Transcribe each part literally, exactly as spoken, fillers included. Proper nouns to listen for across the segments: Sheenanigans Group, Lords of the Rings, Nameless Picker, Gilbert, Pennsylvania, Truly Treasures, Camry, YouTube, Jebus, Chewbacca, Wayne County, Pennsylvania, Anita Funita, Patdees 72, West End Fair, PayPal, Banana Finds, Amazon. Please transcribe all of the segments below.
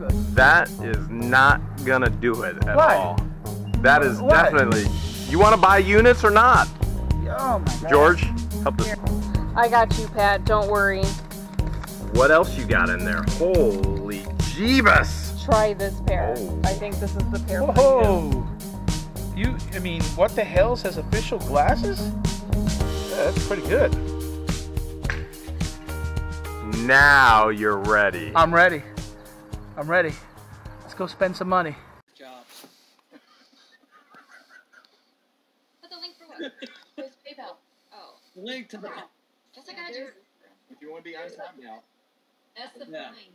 good. That is not gonna do it at what? all. That is what? definitely. You want to buy units or not? Oh my God. George, help this. I got you, Pat. Don't worry. What else you got in there? Holy Jeebus! Try this pair. Oh. I think this is the pair. Whoa! You, I mean, what the hell says official glasses? Yeah, that's pretty good. Now you're ready. I'm ready. I'm ready. Let's go spend some money. Good job. Put the link for what? Where's PayPal? Oh. Link to the. That's like I do. If you want to be honest, I'm out. That's the yeah. point.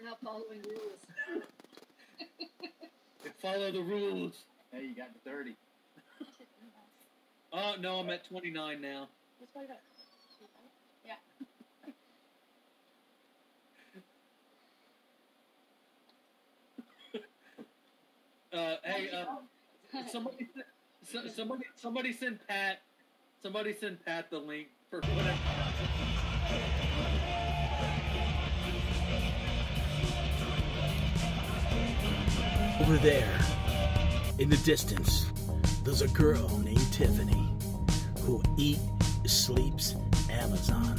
We're not following rules. Follow the rules. Hey, you got the thirty. Oh no, I'm at twenty-nine now. That's why you got. Yeah. Uh, hey, uh, somebody, somebody, somebody send Pat, somebody send Pat the link for whatever. Over there, in the distance, there's a girl named Tiffany who eats, sleeps Amazon.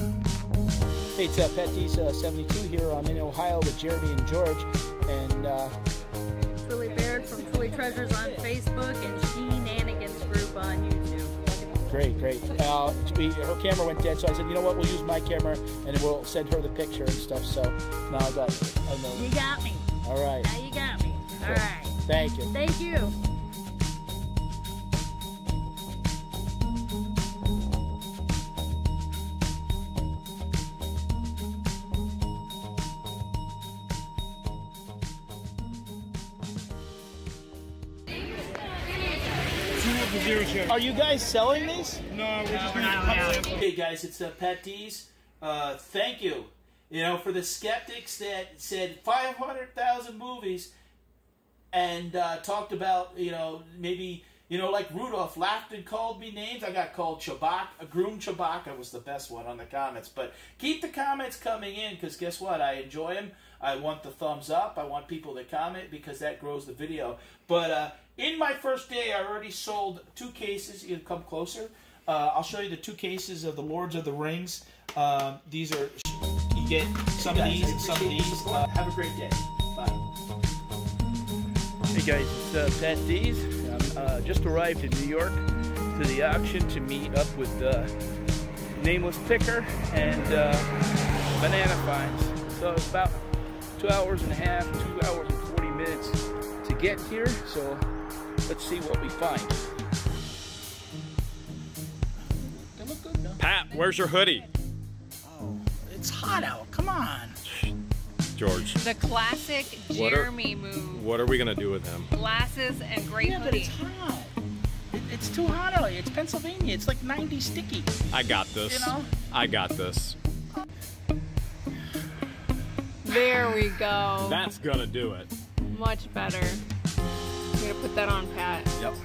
Hey, it's uh, Patdees uh, seventy-two here. I'm in Ohio with Jeremy and George, and. Uh, from Truly Treasures on Facebook and Sheenanigans Group on YouTube. Great, great. Uh, we, her camera went dead, so I said, you know what, we'll use my camera and we'll send her the picture and stuff. So now I got it. I know. You got me. All right. Now you got me. All right. right. Thank you. Thank you. Are you guys selling these? No, we're just doing it. Hey guys, it's uh, Patdees. Uh, thank you. You know, for the skeptics that said five hundred thousand movies and uh, talked about, you know, maybe, you know, like Rudolph laughed and called me names. I got called Chewbacca. Groom Chewbacca was the best one on the comments. But keep the comments coming in because guess what? I enjoy them. I want the thumbs up. I want people to comment because that grows the video. But uh, in my first day, I already sold two cases. You can come closer. Uh, I'll show you the two cases of the Lords of the Rings. Uh, these are, you get some hey guys, of these and some of these. Uh, have a great day. Bye. Hey guys, it's uh, Patdees. I uh, just arrived in New York to the auction to meet up with uh, Nameless Picker and uh, Banana Finds. So it's about two hours and a half, two hours and forty minutes to get here. So let's see what we find. They look good, no? Pat, where's your hoodie? Oh, it's hot out. Come on. George. The classic Jeremy what are, move. What are we gonna do with him? Glasses and great yeah, hoodie. But it's hot. It, it's too hot out here. It's Pennsylvania. It's like ninety sticky. I got this. You know? I got this. There we go. That's gonna do it. Much better. I'm gonna put that on Pat. Yep.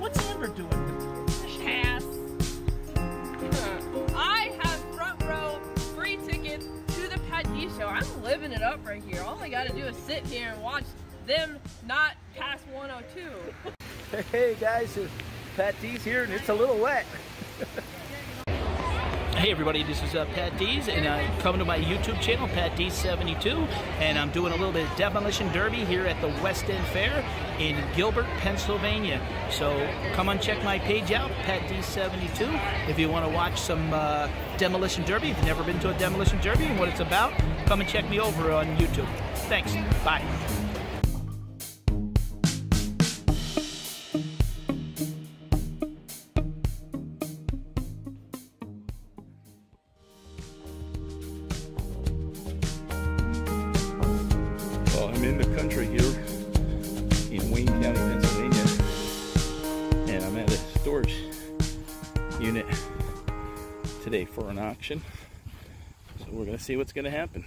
What's Amber doing? Pass. I have front row free tickets to the Patdees show. I'm living it up right here. All I gotta do is sit here and watch them not pass one oh two. Hey guys, it's Patdees here and it's a little wet. Hey everybody, this is uh, Patdees, and I'm uh, coming to my YouTube channel, Patdees seventy-two, and I'm doing a little bit of demolition derby here at the West End Fair in Gilbert, Pennsylvania. So come on, check my page out, Patdees seventy-two, if you want to watch some uh, demolition derby. If you've never been to a demolition derby and what it's about, come and check me over on YouTube. Thanks. Bye. I'm in the country here in Wayne County, Pennsylvania, and I'm at a storage unit today for an auction. So we're gonna see what's gonna happen.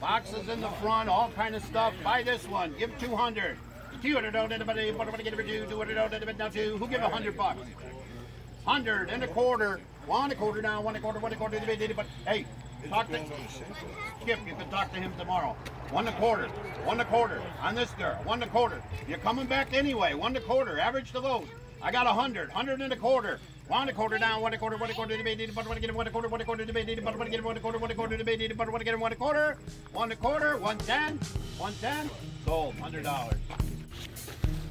Boxes in the front, all kind of stuff. Buy this one. Give two hundred. two hundred. Don't anybody want to get it to do. Who give a hundred bucks? Hundred and a quarter. One a quarter down, one a quarter, one a quarter. But hey, talk to Skip. You can talk to him tomorrow. One a quarter, one a quarter on this girl. One a quarter. You're coming back anyway. One a quarter. Average to low. I got a hundred, hundred and a quarter. One a quarter down, one a quarter, one a quarter, debated, but want to get one a quarter, one a quarter, debated, but want to get one a quarter, one a quarter, debated, but want to get one a quarter, one a quarter, one ten, one ten, sold, hundred dollars.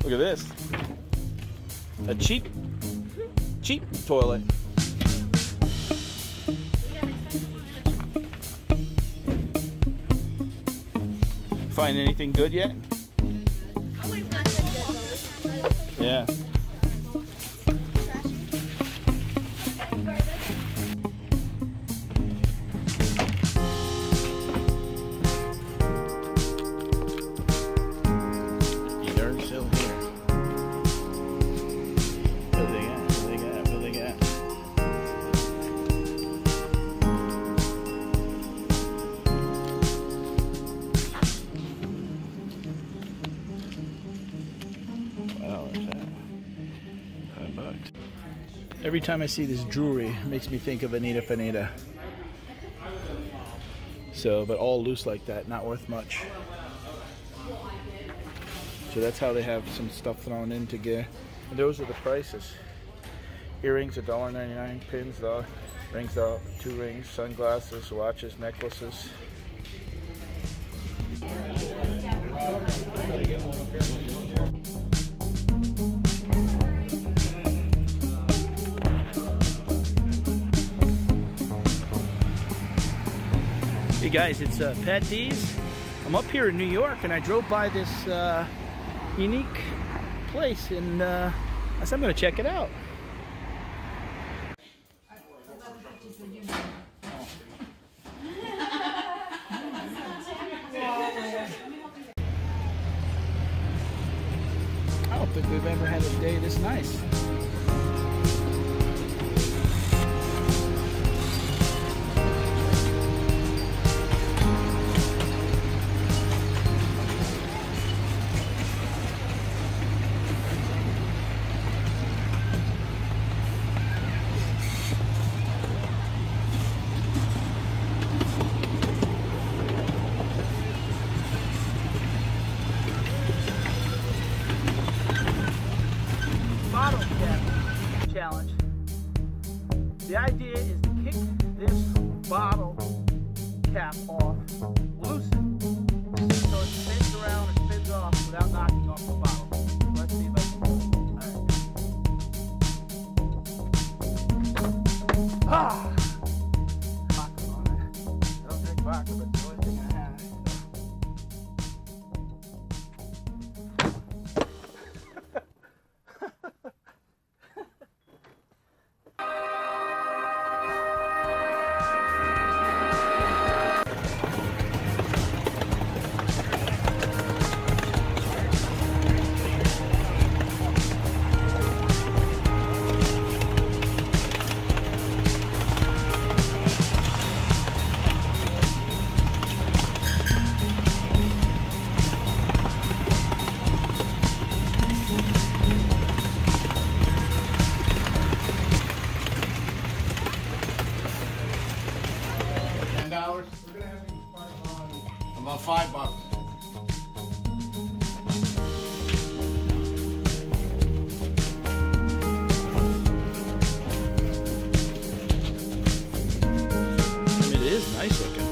Look at this. A cheap, cheap toilet. Find anything good yet? Yeah. Every time I see this jewelry, it makes me think of Anita Funita. So, but all loose like that, not worth much. So that's how they have some stuff thrown in to get. And those are the prices. Earrings, a dollar ninety-nine, pins, though, rings out, two rings, sunglasses, watches, necklaces. Hey guys, it's uh, Patdees. I'm up here in New York and I drove by this uh, unique place and uh, I said I'm going to check it out. I don't think we've ever had a day this nice. The idea is to kick this bottle cap off, loosen, so it spins around and spins off without knocking off the bottle. Let's see if I can do it. All right. Ah! Vodka on it. I don't drink vodka, but it's the only thing I have. Five bucks. It is nice looking.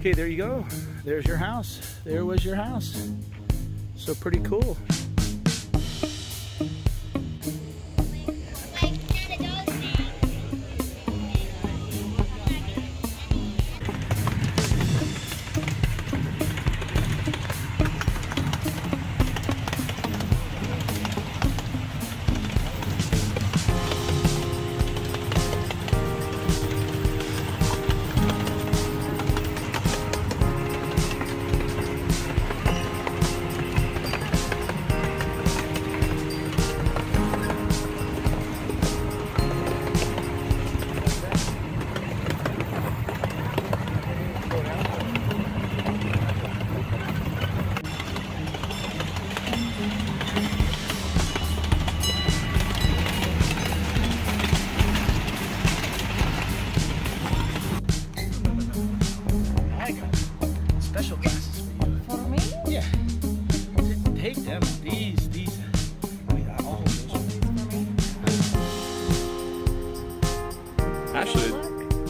Okay, there you go. There's your house. There was your house. So pretty cool.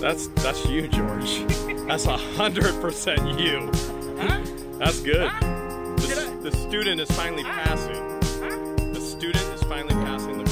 That's that's you, George. That's a hundred percent you. Huh? That's good. Huh? The, the student is finally huh? passing. Huh? The student is finally passing the